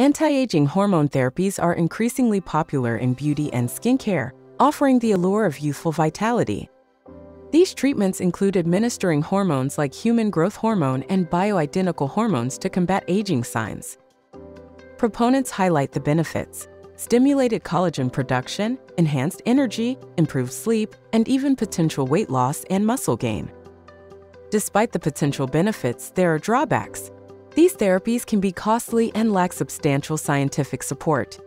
Anti-aging hormone therapies are increasingly popular in beauty and skincare, offering the allure of youthful vitality. These treatments include administering hormones like human growth hormone and bioidentical hormones to combat aging signs. Proponents highlight the benefits: stimulated collagen production, enhanced energy, improved sleep, and even potential weight loss and muscle gain. Despite the potential benefits, there are drawbacks. These therapies can be costly and lack substantial scientific support.